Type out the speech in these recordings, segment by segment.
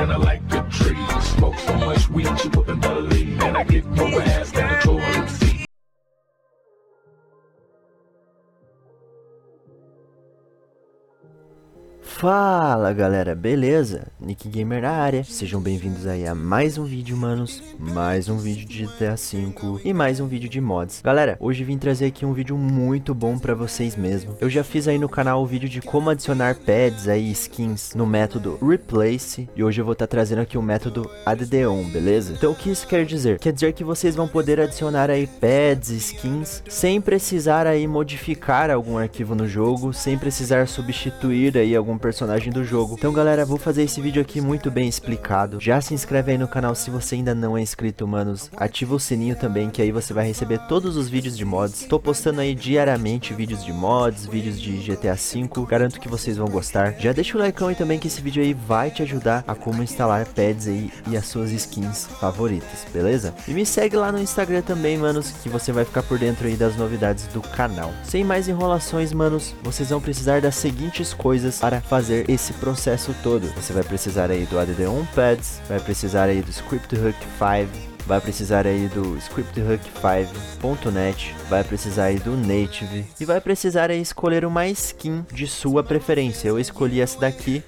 and I like the trees. Smoke so much weed you wouldn't believe. And I get more ass than a toilet seat. Fala galera, beleza? Nick Gamer na área, sejam bem-vindos aí a mais um vídeo, manos, mais um vídeo de GTA V e mais um vídeo de mods. Galera, hoje vim trazer aqui um vídeo muito bom pra vocês mesmo. Eu já fiz aí no canal o vídeo de como adicionar pads aí, skins, no método Replace, e hoje eu vou estar trazendo aqui o método AddOn, beleza? Então o que isso quer dizer? Quer dizer que vocês vão poder adicionar aí pads, skins, sem precisar aí modificar algum arquivo no jogo, sem precisar substituir aí algum personagem do jogo. Então galera, vou fazer esse vídeo aqui muito bem explicado. Já se inscreve aí no canal se você ainda não é inscrito, manos. Ativa o sininho também, que aí você vai receber todos os vídeos de mods. Tô postando aí diariamente vídeos de mods, vídeos de GTA V. Garanto que vocês vão gostar. Já deixa o likeão aí também, que esse vídeo aí vai te ajudar a como instalar pads aí e as suas skins favoritas, beleza? E me segue lá no Instagram também, manos, que você vai ficar por dentro aí das novidades do canal. Sem mais enrolações, manos, vocês vão precisar das seguintes coisas para fazer esse processo todo. Você vai precisar aí do AddonPeds, vai precisar aí do Script Hook V, vai precisar aí do Script Hook V.net, vai precisar aí do Native e vai precisar aí escolher uma skin de sua preferência. Eu escolhi essa daqui,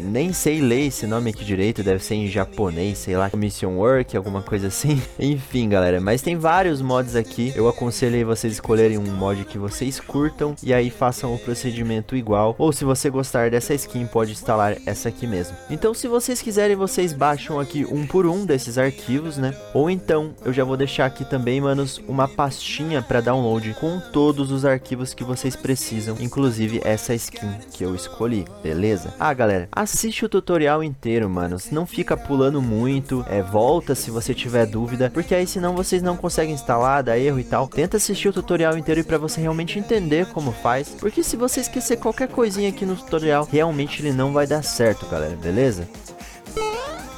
nem sei ler esse nome aqui direito, deve ser em japonês, sei lá, Commission Work, alguma coisa assim. Enfim, galera, mas tem vários mods aqui. Eu aconselho aí vocês escolherem um mod que vocês curtam e aí façam o procedimento igual, ou se você gostar dessa skin, pode instalar essa aqui mesmo. Então, se vocês quiserem, vocês baixam aqui um por um desses arquivos, né? Ou então, eu já vou deixar aqui também, manos, uma pastinha para download com todos os arquivos que vocês precisam, inclusive essa skin que eu escolhi, beleza? Ah, galera, assiste o tutorial inteiro, manos, não fica pulando muito, volta se você tiver dúvida, porque aí senão vocês não conseguem instalar, dá erro e tal. Tenta assistir o tutorial inteiro e para você realmente entender como faz, porque se você esquecer qualquer coisinha aqui no tutorial, realmente ele não vai dar certo, galera, beleza?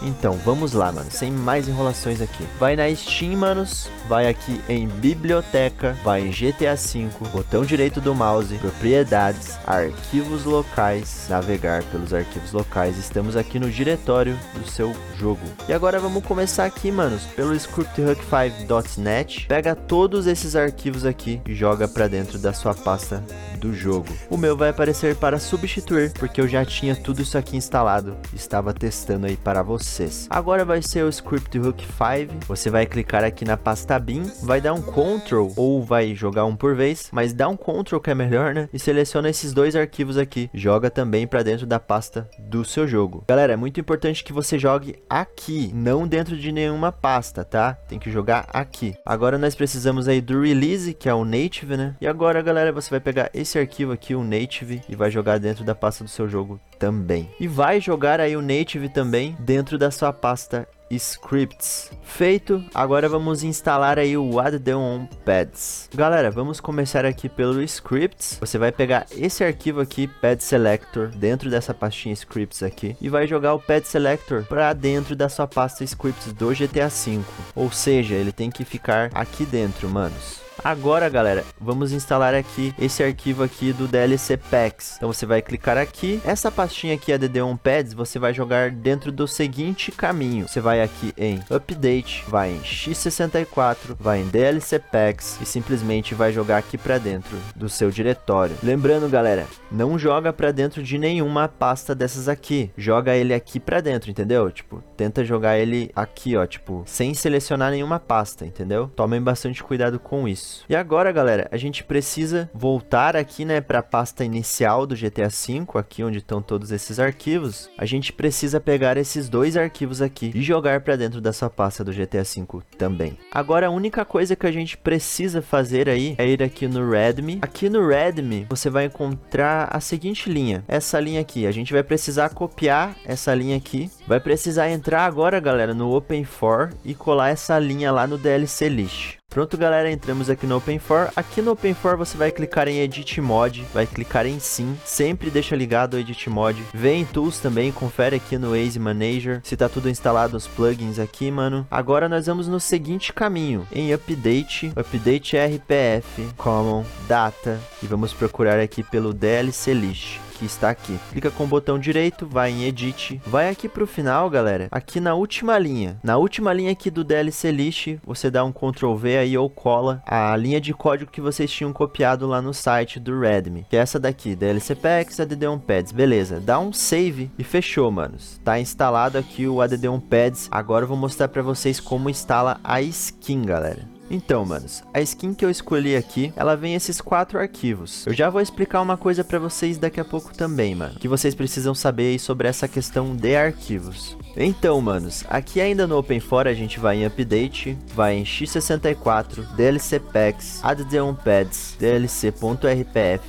Então, vamos lá, mano, sem mais enrolações aqui. Vai na Steam, manos, vai aqui em Biblioteca, vai em GTA V, botão direito do mouse, Propriedades, Arquivos Locais, navegar pelos arquivos locais. Estamos aqui no diretório do seu jogo. E agora vamos começar aqui, manos, pelo Script Hook V.net. Pega todos esses arquivos aqui e joga pra dentro da sua pasta do jogo. O meu vai aparecer para substituir, porque eu já tinha tudo isso aqui instalado, estava testando aí para você. Agora vai ser o Script Hook V. Você vai clicar aqui na pasta bin, vai dar um Ctrl, ou vai jogar um por vez, mas dá um Ctrl que é melhor, né? E seleciona esses dois arquivos aqui, joga também para dentro da pasta do seu jogo. Galera, é muito importante que você jogue aqui, não dentro de nenhuma pasta, tá? Tem que jogar aqui. Agora nós precisamos aí do Release, que é o Native, né? E agora, galera, você vai pegar esse arquivo aqui, o Native, e vai jogar dentro da pasta do seu jogo também. E vai jogar aí o Native também dentro da sua pasta Scripts. Feito, agora vamos instalar aí o AddonPeds. Galera, vamos começar aqui pelo Scripts. Você vai pegar esse arquivo aqui, Pad Selector, dentro dessa pastinha Scripts aqui, e vai jogar o Pad Selector para dentro da sua pasta Scripts do GTA V. Ou seja, ele tem que ficar aqui dentro, manos. Agora, galera, vamos instalar aqui esse arquivo aqui do DLC Packs. Então você vai clicar aqui. Essa pastinha aqui, a AddonPeds, você vai jogar dentro do seguinte caminho. Você vai aqui em Update, vai em X64, vai em DLC Packs e simplesmente vai jogar aqui pra dentro do seu diretório. Lembrando, galera, não joga pra dentro de nenhuma pasta dessas aqui. Joga ele aqui pra dentro, entendeu? Tipo, tenta jogar ele aqui, ó, tipo, sem selecionar nenhuma pasta, entendeu? Tomem bastante cuidado com isso. E agora, galera, a gente precisa voltar aqui, né, para a pasta inicial do GTA V, aqui onde estão todos esses arquivos. A gente precisa pegar esses dois arquivos aqui e jogar para dentro da sua pasta do GTA V também. Agora, a única coisa que a gente precisa fazer aí é ir aqui no Readme. Aqui no Readme, você vai encontrar a seguinte linha, essa linha aqui. A gente vai precisar copiar essa linha aqui, vai precisar entrar agora, galera, no Open4 e colar essa linha lá no DLC List. Pronto, galera, entramos aqui no Open4. Aqui no Open4 você vai clicar em Edit Mod, vai clicar em Sim, sempre deixa ligado o Edit Mod. Vem em Tools também, confere aqui no Easy Manager se tá tudo instalado, os plugins aqui, mano. Agora nós vamos no seguinte caminho, em Update, Update RPF, Common, Data, e vamos procurar aqui pelo DLC List. que está aqui. Clica com o botão direito, vai em Edit, vai aqui pro final, galera, aqui na última linha aqui do DLC List, você dá um Ctrl V aí ou cola a linha de código que vocês tinham copiado lá no site do Redmi, que é essa daqui, DLC Packs, AddonPeds, beleza, dá um save e fechou, manos, tá instalado aqui o AddonPeds. Agora eu vou mostrar pra vocês como instala a skin, galera. Então, manos, a skin que eu escolhi aqui, ela vem esses 4 arquivos. Eu já vou explicar uma coisa pra vocês daqui a pouco também, mano, que vocês precisam saber aí sobre essa questão de arquivos. Então, manos, aqui ainda no OpenFor a gente vai em Update, vai em x64, DLC Packs, AddonPeds, DLC.rpf,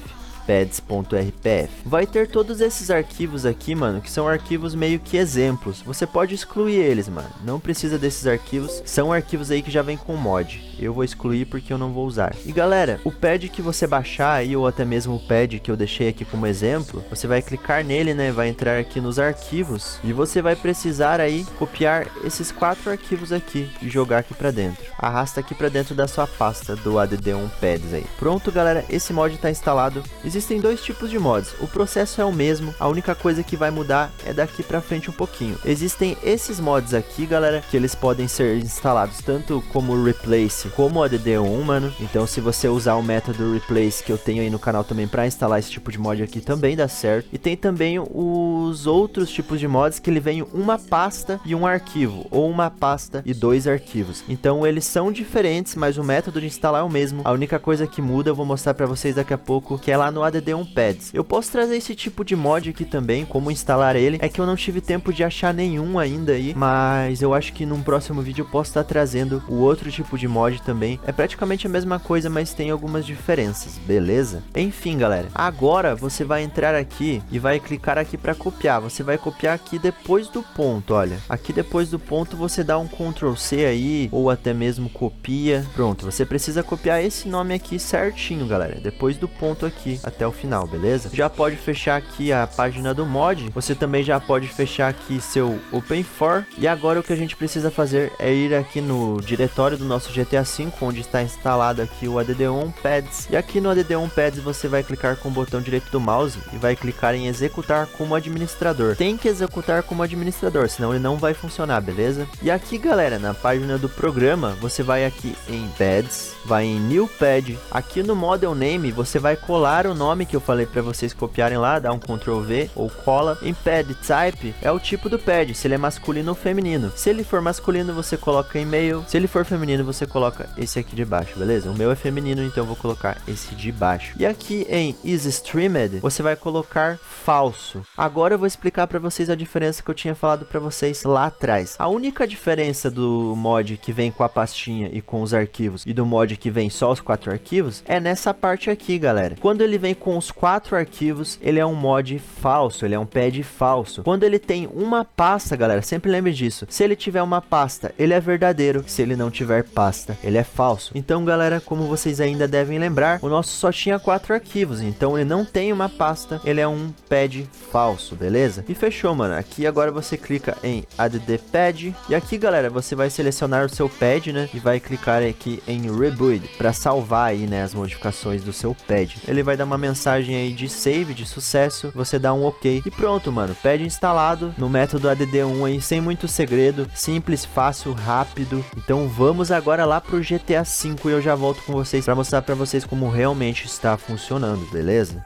pads.rpf. Vai ter todos esses arquivos aqui, mano, que são arquivos meio que exemplos. Você pode excluir eles, mano. Não precisa desses arquivos. São arquivos aí que já vem com mod. Eu vou excluir porque eu não vou usar. E galera, o pad que você baixar aí, ou até mesmo o pad que eu deixei aqui como exemplo, você vai clicar nele, né? Vai entrar aqui nos arquivos e você vai precisar aí copiar esses 4 arquivos aqui e jogar aqui pra dentro. Arrasta aqui pra dentro da sua pasta do AddonPeds aí. Pronto, galera. Esse mod tá instalado. Existem 2 tipos de mods, o processo é o mesmo, a única coisa que vai mudar é daqui pra frente um pouquinho. Existem esses mods aqui, galera, que eles podem ser instalados tanto como Replace, como ADD1, mano. Então se você usar o método Replace que eu tenho aí no canal também pra instalar esse tipo de mod aqui, também dá certo. E tem também os outros tipos de mods que ele vem uma pasta e um arquivo, ou uma pasta e 2 arquivos. Então eles são diferentes, mas o método de instalar é o mesmo. A única coisa que muda eu vou mostrar pra vocês daqui a pouco, que é lá no AddonPeds. Eu posso trazer esse tipo de mod aqui também, como instalar ele. É que eu não tive tempo de achar nenhum ainda aí, mas eu acho que num próximo vídeo eu posso estar trazendo o outro tipo de mod também. É praticamente a mesma coisa, mas tem algumas diferenças, beleza? Enfim, galera, agora você vai entrar aqui e vai clicar aqui para copiar. Você vai copiar aqui depois do ponto, olha. Aqui depois do ponto você dá um Ctrl C aí, ou até mesmo copia. Pronto, você precisa copiar esse nome aqui certinho, galera. Depois do ponto aqui, até o final, beleza? Já pode fechar aqui a página do mod, você também já pode fechar aqui seu OpenFor. E agora o que a gente precisa fazer é ir aqui no diretório do nosso GTA V, onde está instalado aqui o AddonPeds. E aqui no AddonPeds você vai clicar com o botão direito do mouse e vai clicar em executar como administrador. Tem que executar como administrador, senão ele não vai funcionar, beleza? E aqui, galera, na página do programa, você vai aqui em Pads, vai em New Pad. Aqui no Model Name você vai colar o nome que eu falei para vocês copiarem lá, dá um Ctrl V ou cola. Em Pad Type é o tipo do pad, se ele é masculino ou feminino. Se ele for masculino, você coloca e-mail. Se ele for feminino, você coloca esse aqui de baixo, beleza? O meu é feminino, então eu vou colocar esse de baixo. E aqui em Is Streamed, você vai colocar falso. Agora eu vou explicar para vocês a diferença que eu tinha falado para vocês lá atrás. A única diferença do mod que vem com a pastinha e com os arquivos e do mod que vem só os 4 arquivos é nessa parte aqui, galera. Quando ele vem com os 4 arquivos, ele é um mod falso, ele é um pad falso. Quando ele tem uma pasta, galera, sempre lembre disso. Se ele tiver uma pasta, ele é verdadeiro. Se ele não tiver pasta, ele é falso. Então, galera, como vocês ainda devem lembrar, o nosso só tinha 4 arquivos. Então, ele não tem uma pasta, ele é um pad falso, beleza? E fechou, mano. Aqui agora você clica em AddPad. E aqui, galera, você vai selecionar o seu pad, né? E vai clicar aqui em Rebuild para salvar aí, né, as modificações do seu pad. Ele vai dar uma mensagem aí de save, de sucesso, você dá um ok e pronto, mano, pad instalado no método ADD1 aí, sem muito segredo, simples, fácil, rápido. Então vamos agora lá pro GTA V e eu já volto com vocês para mostrar para vocês como realmente está funcionando, beleza?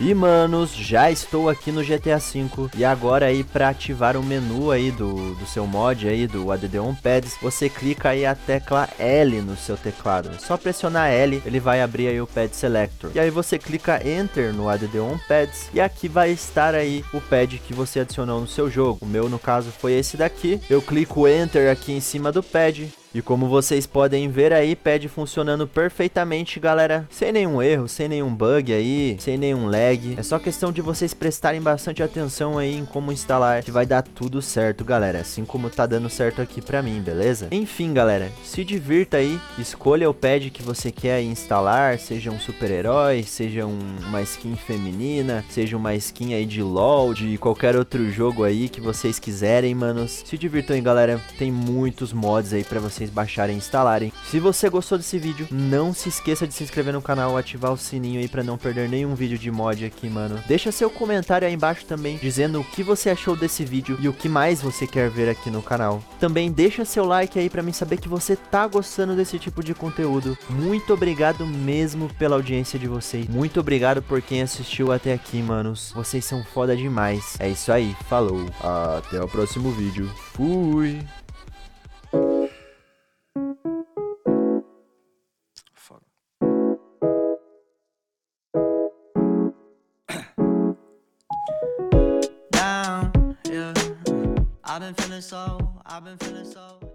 E manos, já estou aqui no GTA V e agora aí para ativar o menu aí do seu mod aí do AddonPeds, você clica aí a tecla L no seu teclado. É só pressionar L, ele vai abrir aí o Pad Selector. E aí você clica Enter no AddonPeds e aqui vai estar aí o pad que você adicionou no seu jogo. O meu, no caso, foi esse daqui. Eu clico Enter aqui em cima do pad. E como vocês podem ver aí, pad funcionando perfeitamente, galera. Sem nenhum erro, sem nenhum bug aí, sem nenhum lag. É só questão de vocês prestarem bastante atenção aí em como instalar, que vai dar tudo certo, galera. Assim como tá dando certo aqui pra mim, beleza? Enfim, galera, se divirta aí. Escolha o pad que você quer instalar, seja um super-herói, seja uma skin feminina, seja uma skin aí de LOL, de qualquer outro jogo aí que vocês quiserem, manos. Se divirtam aí, galera. Tem muitos mods aí pra vocês vocês baixarem e instalarem. Se você gostou desse vídeo, não se esqueça de se inscrever no canal, ativar o sininho aí pra não perder nenhum vídeo de mod aqui, mano. Deixa seu comentário aí embaixo também, dizendo o que você achou desse vídeo e o que mais você quer ver aqui no canal. Também deixa seu like aí pra mim saber que você tá gostando desse tipo de conteúdo. Muito obrigado mesmo pela audiência de vocês. Muito obrigado por quem assistiu até aqui, manos. Vocês são foda demais. É isso aí, falou. Até o próximo vídeo. Fui. Down, yeah. I've been feeling so